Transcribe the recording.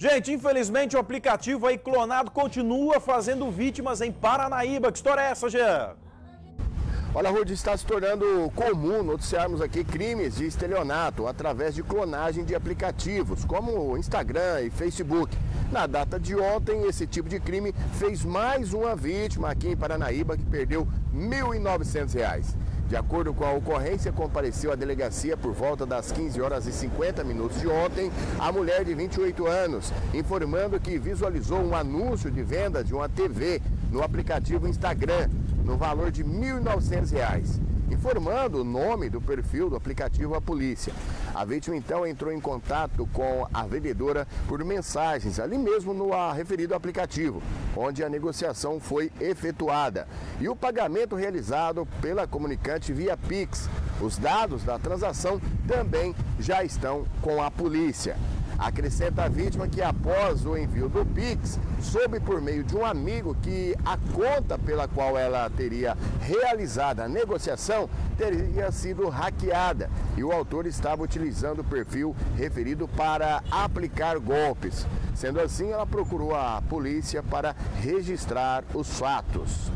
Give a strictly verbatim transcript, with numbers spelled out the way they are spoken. Gente, infelizmente o aplicativo aí clonado continua fazendo vítimas em Paranaíba. Que história é essa, Jean? Olha, Rudy, está se tornando comum noticiarmos aqui crimes de estelionato através de clonagem de aplicativos, como Instagram e Facebook. Na data de ontem, esse tipo de crime fez mais uma vítima aqui em Paranaíba, que perdeu mil e novecentos reais. De acordo com a ocorrência, compareceu à delegacia por volta das quinze horas e cinquenta minutos de ontem a mulher de vinte e oito anos, informando que visualizou um anúncio de venda de uma T V no aplicativo Instagram, no valor de mil e novecentos reais, informando o nome do perfil do aplicativo à polícia. A vítima então entrou em contato com a vendedora por mensagens, ali mesmo no referido aplicativo, onde a negociação foi efetuada e o pagamento realizado pela comunicante via Pix. Os dados da transação também já estão com a polícia. Acrescenta a vítima que após o envio do Pix, soube por meio de um amigo que a conta pela qual ela teria realizado a negociação teria sido hackeada e o autor estava utilizando o perfil referido para aplicar golpes. Sendo assim, ela procurou a polícia para registrar os fatos.